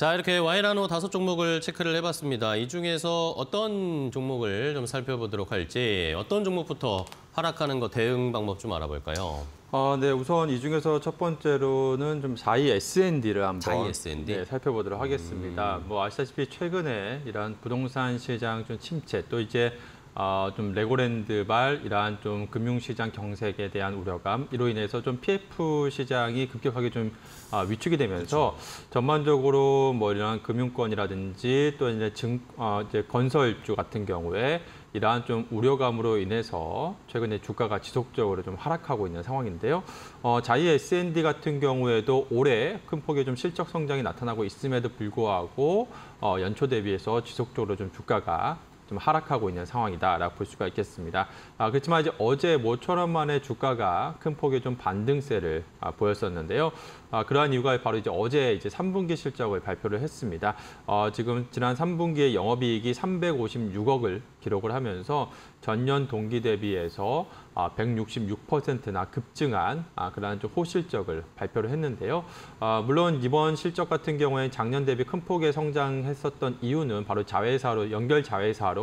자, 이렇게 와이란호 5 종목을 체크를 해봤습니다. 이 중에서 어떤 종목을 좀 살펴보도록 할지, 어떤 종목부터 하락하는 거 대응 방법 좀 알아볼까요? 네, 우선 이 중에서 첫 번째로는 좀 자이S&D를 한번 자이S&D? 네, 살펴보도록 하겠습니다. 뭐 아시다시피 최근에 이런 부동산 시장 좀 침체, 또 이제 좀 레고랜드발 이러한 좀 금융시장 경색에 대한 우려감, 이로 인해서 좀 PF 시장이 급격하게 좀 위축이 되면서 그렇죠. 전반적으로 뭐 이러한 금융권이라든지 또 이제 이제 건설주 같은 경우에 이러한 좀 우려감으로 인해서 최근에 주가가 지속적으로 좀 하락하고 있는 상황인데요. 자이S&D 같은 경우에도 올해 큰 폭의 좀 실적 성장이 나타나고 있음에도 불구하고 연초 대비해서 지속적으로 좀 주가가 좀 하락하고 있는 상황이다라고 볼 수가 있겠습니다. 그렇지만 이제 어제 모처럼 만에 주가가 큰 폭의 좀 반등세를 보였었는데요. 그러한 이유가 바로 이제 어제 이제 3분기 실적을 발표를 했습니다. 지금 지난 3분기에 영업이익이 356억을 기록을 하면서 전년 동기 대비해서 166%나 급증한 그러한 좀 호실적을 발표를 했는데요. 물론 이번 실적 같은 경우에 작년 대비 큰 폭의 성장했었던 이유는 바로 자회사로 연결자회사로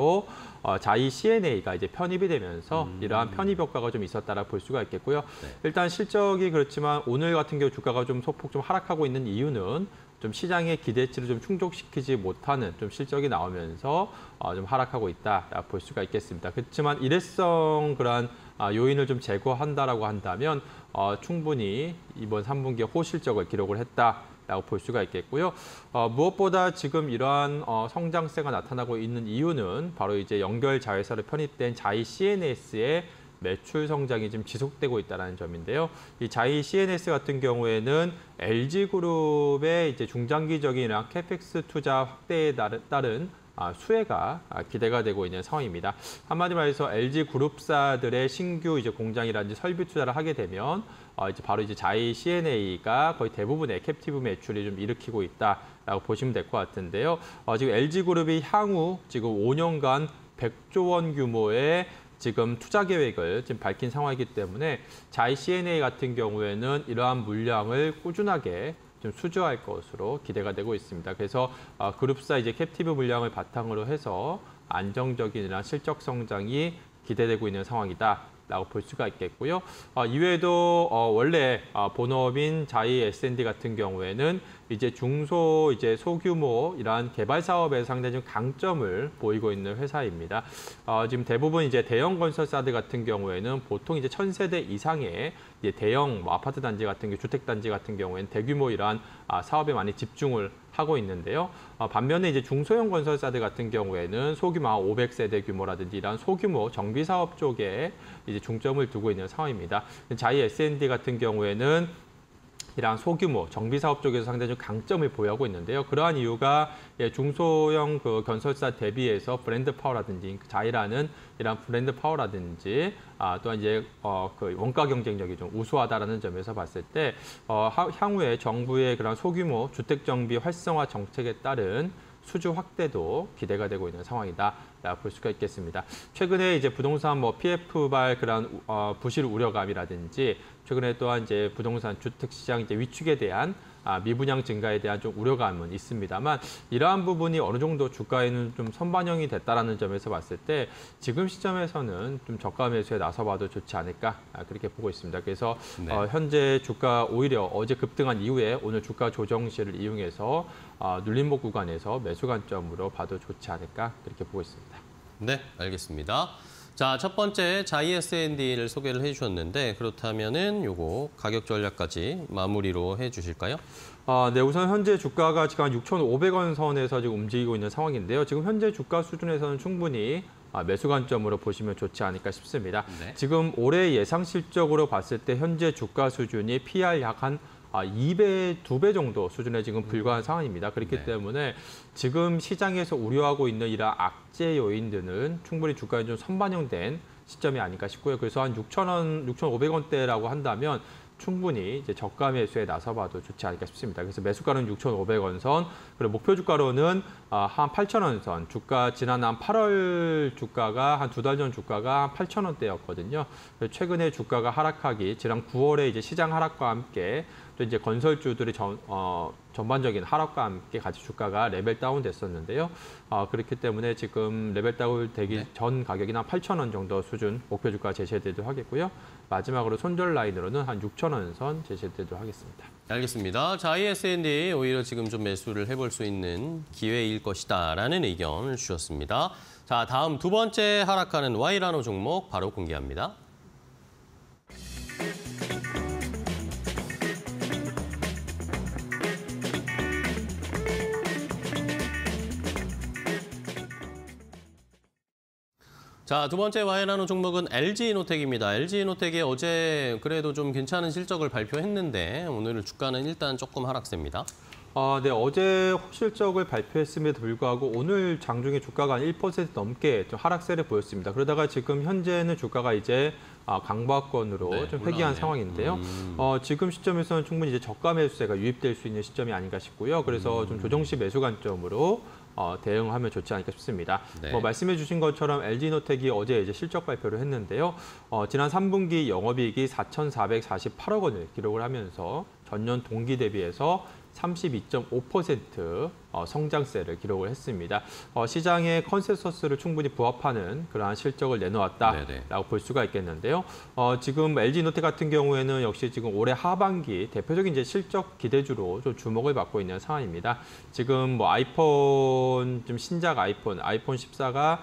자이C&A가 이제 편입이 되면서 이러한 편입 효과가 좀 있었다라고 볼 수가 있겠고요. 네. 일단 실적이 그렇지만 오늘 같은 경우 주가가 좀 소폭 좀 하락하고 있는 이유는 좀 시장의 기대치를 좀 충족시키지 못하는 좀 실적이 나오면서 좀 하락하고 있다 볼 수가 있겠습니다. 그렇지만 일회성 그러한 요인을 좀 제거한다라고 한다면 충분히 이번 3분기에 호실적을 기록을 했다라고 볼 수가 있겠고요. 무엇보다 지금 이러한 성장세가 나타나고 있는 이유는 바로 이제 연결 자회사로 편입된 자이CNS의 매출 성장이 지금 지속되고 있다는 점인데요. 이 자이CNS 같은 경우에는 LG그룹의 이제 중장기적인 캐펙스 투자 확대에 따른 수혜가 기대가 되고 있는 상황입니다. 한마디 말해서 LG그룹사들의 신규 이제 공장이라든지 설비 투자를 하게 되면 이제 바로 이제 자이C&A가 거의 대부분의 캡티브 매출이 좀 일으키고 있다라고 보시면 될 것 같은데요. 지금 LG그룹이 향후 지금 5년간 100조 원 규모의 지금 투자 계획을 지금 밝힌 상황이기 때문에 자이C&A 같은 경우에는 이러한 물량을 꾸준하게 좀 수주할 것으로 기대가 되고 있습니다. 그래서 그룹사 이제 캡티브 물량을 바탕으로 해서 안정적인 이러한 실적 성장이 기대되고 있는 상황이다라고 볼 수가 있겠고요. 이외에도 원래 본업인 자이S&D 같은 경우에는 이제 중소 이제 소규모 이러한 개발 사업에서 상당히 좀 강점을 보이고 있는 회사입니다. 지금 대부분 이제 대형 건설사들 같은 경우에는 보통 이제 1000세대 이상의 이제 대형 아파트 단지 같은 게 주택 단지 같은 경우에는 대규모 이러한 사업에 많이 집중을 하고 있는데요. 반면에 이제 중소형 건설사들 같은 경우에는 소규모 500세대 규모라든지 이러한 소규모 정비 사업 쪽에 이제 중점을 두고 있는 상황입니다. 자이S&D 같은 경우에는 이러한 소규모 정비사업 쪽에서 상당히 좀 강점을 보유하고 있는데요. 그러한 이유가 중소형 그 건설사 대비해서 브랜드 파워라든지 자이라는 이러한 브랜드 파워라든지 또한 이제 그 원가 경쟁력이 좀 우수하다라는 점에서 봤을 때 향후에 정부의 그런 소규모 주택 정비 활성화 정책에 따른 수주 확대도 기대가 되고 있는 상황이다. 볼 수가 있겠습니다. 최근에 이제 부동산 뭐 PF발 그런 부실 우려감이라든지 최근에 또한 이제 부동산 주택 시장 이제 위축에 대한 미분양 증가에 대한 좀 우려감은 있습니다만 이러한 부분이 어느 정도 주가에는 좀 선반영이 됐다라는 점에서 봤을 때 지금 시점에서는 좀 저가 매수에 나서봐도 좋지 않을까 그렇게 보고 있습니다. 그래서 네. 현재 주가 오히려 어제 급등한 이후에 오늘 주가 조정 시를 이용해서 눌림목 구간에서 매수 관점으로 봐도 좋지 않을까 그렇게 보고 있습니다. 네, 알겠습니다. 자, 첫 번째 자이S&D를 소개를 해주셨는데 그렇다면은 요거 가격 전략까지 마무리로 해주실까요? 네, 우선 현재 주가가 지금 6,500원 선에서 지금 움직이고 있는 상황인데요. 지금 현재 주가 수준에서는 충분히 매수 관점으로 보시면 좋지 않을까 싶습니다. 네. 지금 올해 예상 실적으로 봤을 때 현재 주가 수준이 PR 약 한 2배, 2배 정도 수준에 지금 불과한 상황입니다. 그렇기 네. 때문에 지금 시장에서 우려하고 있는 이런 악재 요인들은 충분히 주가에 좀 선반영된 시점이 아닐까 싶고요. 그래서 한 6,000원, 6,500원대라고 한다면 충분히 이제 저가 매수에 나서봐도 좋지 않을까 싶습니다. 그래서 매수가는 6,500원 선, 그리고 목표 주가로는 한 8,000원 선, 주가 지난 한 8월 주가가 한 2달 전 주가가 8,000원대였거든요. 최근에 주가가 하락하기, 지난 9월에 이제 시장 하락과 함께 또 이제 건설주들의 전반적인 하락과 함께 같이 주가가 레벨 다운 됐었는데요. 그렇기 때문에 지금 레벨 다운 되기 전 가격이나 8,000원 정도 수준 목표 주가 제시해드리도록 하겠고요. 마지막으로 손절 라인으로는 한 6,000원 선 제시해드리도록 하겠습니다. 알겠습니다. 자이S&D 오히려 지금 좀 매수를 해볼 수 있는 기회일 것이다라는 의견을 주셨습니다. 자, 다음 두 번째 하락하는 와이라노 종목 바로 공개합니다. 자, 두 번째 와이라노 종목은 LG이노텍입니다. LG이노텍이 어제 그래도 좀 괜찮은 실적을 발표했는데 오늘 주가는 일단 조금 하락세입니다. 네, 어제 실적을 발표했음에도 불구하고 오늘 장중에 주가가 한 1% 넘게 좀 하락세를 보였습니다. 그러다가 지금 현재는 주가가 이제 강보합권으로 좀 회귀한 상황인데요. 지금 시점에서는 충분히 이제 저가 매수세가 유입될 수 있는 시점이 아닌가 싶고요. 그래서 좀 조정시 매수 관점으로 대응하면 좋지 않을까 싶습니다. 네. 말씀해주신 것처럼 LG이노텍이 어제 이제 실적 발표를 했는데요. 지난 3분기 영업이익이 4,448억 원을 기록을 하면서 전년 동기 대비해서 32.5% 성장세를 기록을 했습니다. 시장의 컨센서스를 충분히 부합하는 그러한 실적을 내놓았다라고 볼 수가 있겠는데요. 지금 LG이노텍 같은 경우에는 역시 지금 올해 하반기 대표적인 이제 실적 기대주로 좀 주목을 받고 있는 상황입니다. 지금 아이폰, 좀 신작 아이폰 14가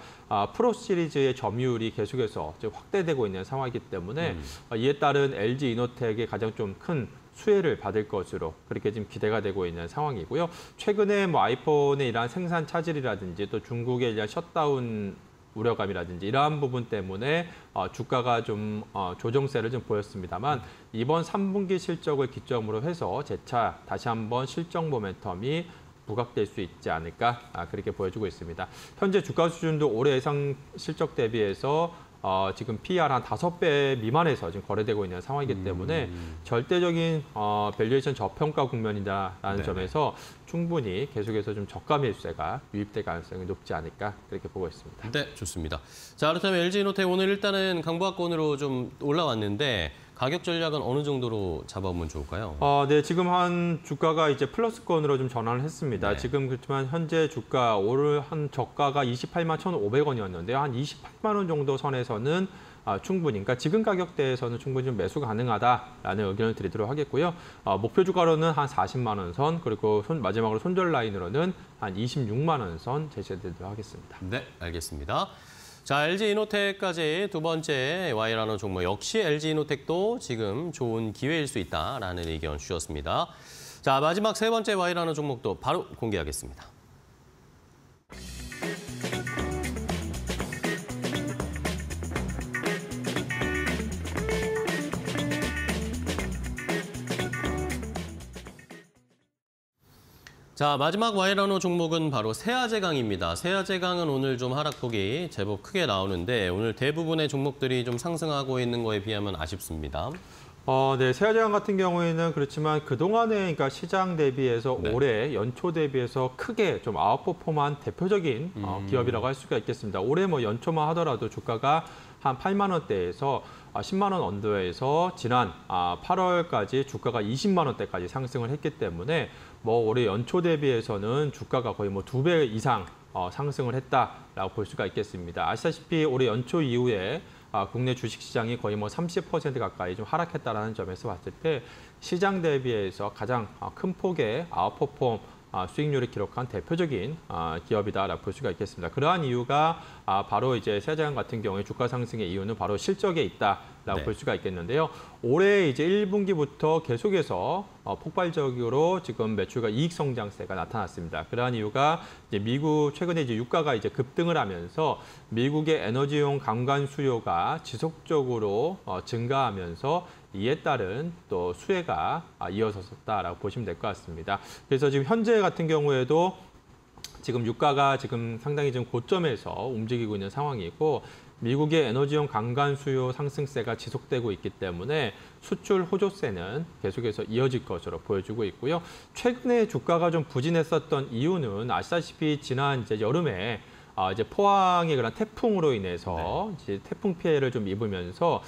프로 시리즈의 점유율이 계속해서 확대되고 있는 상황이기 때문에 이에 따른 LG이노텍의 가장 좀 큰 수혜를 받을 것으로 그렇게 지금 기대가 되고 있는 상황이고요. 최근에 아이폰의 이러한 생산 차질이라든지 또 중국의 이러한 셧다운 우려감이라든지 이러한 부분 때문에 주가가 좀 조정세를 좀 보였습니다만 이번 3분기 실적을 기점으로 해서 재차 다시 한번 실적 모멘텀이 부각될 수 있지 않을까 그렇게 보여주고 있습니다. 현재 주가 수준도 올해 예상 실적 대비해서 지금 PR 한 5배 미만에서 지금 거래되고 있는 상황이기 때문에 절대적인 밸류에이션 저평가 국면이다라는 점에서 충분히 계속해서 좀 저가 매수세가 유입될 가능성이 높지 않을까 그렇게 보고 있습니다. 네, 좋습니다. 자, 그렇다면 LG이노텍 오늘 일단은 강보합권으로 좀 올라왔는데 가격 전략은 어느 정도로 잡아보면 좋을까요? 네, 지금 한 주가가 이제 플러스권으로 좀 전환을 했습니다. 네. 지금 그렇지만 현재 주가 오늘 한 저가가 28만 1,500원이었는데 한 28만 원 정도 선에서는 충분히, 그러니까 지금 가격대에서는 충분히 좀 매수 가능하다라는 의견을 드리도록 하겠고요. 목표 주가로는 한 40만 원 선, 그리고 마지막으로 손절 라인으로는 한 26만 원 선 제시해드리도록 하겠습니다. 네, 알겠습니다. 자, LG이노텍까지 두 번째 와이라노 종목 역시 LG이노텍도 지금 좋은 기회일 수 있다라는 의견 주셨습니다. 자, 마지막 세 번째 와이라노 종목도 바로 공개하겠습니다. 자, 마지막 와이라노 종목은 바로 세아제강입니다. 세아제강은 오늘 좀 하락폭이 제법 크게 나오는데 오늘 대부분의 종목들이 좀 상승하고 있는 거에 비하면 아쉽습니다. 네, 세아제강 같은 경우에는 그렇지만 그동안에 그러니까 시장 대비해서 올해 연초 대비해서 크게 좀 아웃퍼폼한 대표적인 기업이라고 할 수가 있겠습니다. 올해 연초만 하더라도 주가가 한 8만 원대에서 10만 원 언더에서 지난 8월까지 주가가 20만 원대까지 상승을 했기 때문에 올해 연초 대비해서는 주가가 거의 2배 이상 상승을 했다라고 볼 수가 있겠습니다. 아시다시피 올해 연초 이후에 국내 주식시장이 거의 30% 가까이 좀 하락했다라는 점에서 봤을 때 시장 대비해서 가장 큰 폭의 아웃퍼폼 수익률을 기록한 대표적인 기업이다라고 볼 수가 있겠습니다. 그러한 이유가 바로 이제 세아제강 같은 경우에 주가 상승의 이유는 바로 실적에 있다라고 볼 수가 있겠는데요. 올해 이제 1분기부터 계속해서 폭발적으로 지금 매출과 이익 성장세가 나타났습니다. 그러한 이유가 이제 최근에 이제 유가가 이제 급등을 하면서 미국의 에너지용 강간 수요가 지속적으로 증가하면서 이에 따른 또 수혜가 이어졌다라고 보시면 될 것 같습니다. 그래서 지금 현재 같은 경우에도 지금 유가가 지금 상당히 지금 고점에서 움직이고 있는 상황이고 미국의 에너지용 강간 수요 상승세가 지속되고 있기 때문에 수출 호조세는 계속해서 이어질 것으로 보여주고 있고요. 최근에 주가가 좀 부진했었던 이유는 아시다시피 지난 이제 여름에 이제 포항의 그런 태풍으로 인해서 이제 태풍 피해를 좀 입으면서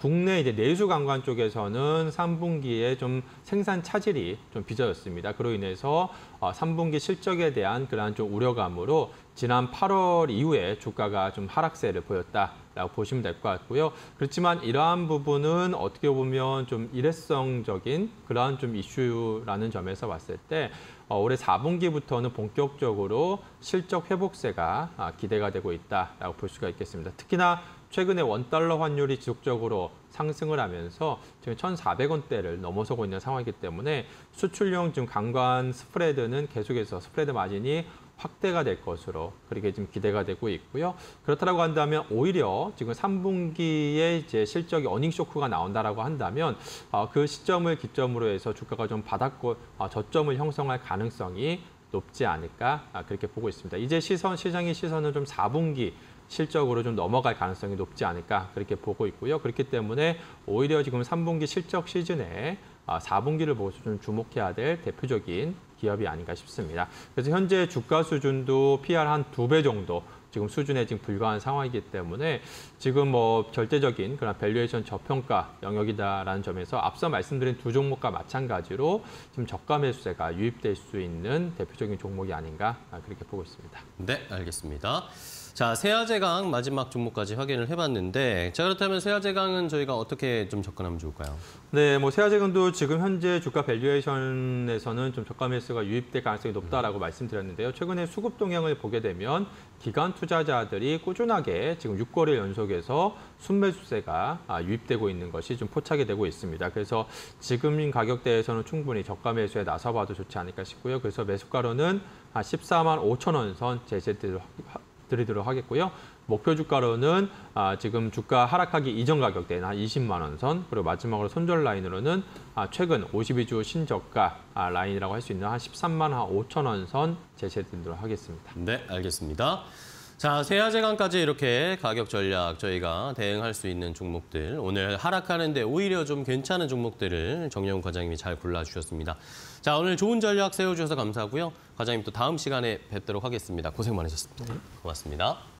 국내 이제 내수 관광 쪽에서는 3분기에 좀 생산 차질이 좀 빚어졌습니다. 그로 인해서 3분기 실적에 대한 그런 좀 우려감으로 지난 8월 이후에 주가가 좀 하락세를 보였다라고 보시면 될 것 같고요. 그렇지만 이러한 부분은 어떻게 보면 좀 일회성적인 그런 좀 이슈라는 점에서 봤을 때 올해 4분기부터는 본격적으로 실적 회복세가 기대가 되고 있다라고 볼 수가 있겠습니다. 특히나 최근에 원달러 환율이 지속적으로 상승을 하면서 지금 1,400원대를 넘어서고 있는 상황이기 때문에 수출용 지금 강관 스프레드는 계속해서 스프레드 마진이 확대가 될 것으로 그렇게 지금 기대가 되고 있고요. 그렇다라고 한다면 오히려 지금 3분기에 이제 실적이 어닝 쇼크가 나온다라고 한다면 그 시점을 기점으로 해서 주가가 좀 바닥권 저점을 형성할 가능성이 높지 않을까 그렇게 보고 있습니다. 이제 시장의 시선은 좀 4분기 실적으로 좀 넘어갈 가능성이 높지 않을까 그렇게 보고 있고요. 그렇기 때문에 오히려 지금 3분기 실적 시즌에 4분기를 보고서 좀 주목해야 될 대표적인 기업이 아닌가 싶습니다. 그래서 현재 주가 수준도 PR 한 2배 정도 지금 수준에 지금 불과한 상황이기 때문에 지금 뭐 절대적인 그런 밸류에이션 저평가 영역이다라는 점에서 앞서 말씀드린 두 종목과 마찬가지로 지금 저가 매수세가 유입될 수 있는 대표적인 종목이 아닌가 그렇게 보고 있습니다. 네, 알겠습니다. 자, 세아제강 마지막 종목까지 확인을 해봤는데, 자, 그렇다면 세아제강은 저희가 어떻게 좀 접근하면 좋을까요? 네, 뭐 세아제강도 지금 현재 주가 밸류에이션에서는 좀 저가 매수가 유입될 가능성이 높다라고 말씀드렸는데요. 최근에 수급 동향을 보게 되면 기관 투자자들이 꾸준하게 지금 6거래 연속에서 순매수세가 유입되고 있는 것이 좀 포착이 되고 있습니다. 그래서 지금 가격대에서는 충분히 저가 매수에 나서봐도 좋지 않을까 싶고요. 그래서 매수가로는 한 14만 5천 원 선 제시를 드리도록 하겠고요. 목표 주가로는 지금 주가 하락하기 이전 가격대는 한 20만 원 선, 그리고 마지막으로 손절 라인으로는 최근 52주 신저가 라인이라고 할 수 있는 한 13만 5천 원 선 제시해드리도록 하겠습니다. 네, 알겠습니다. 자, 세아제강까지 이렇게 가격 전략 저희가 대응할 수 있는 종목들, 오늘 하락하는데 오히려 좀 괜찮은 종목들을 정영훈 과장님이 잘 골라주셨습니다. 자, 오늘 좋은 전략 세워주셔서 감사하고요. 과장님 또 다음 시간에 뵙도록 하겠습니다. 고생 많으셨습니다. 고맙습니다.